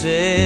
say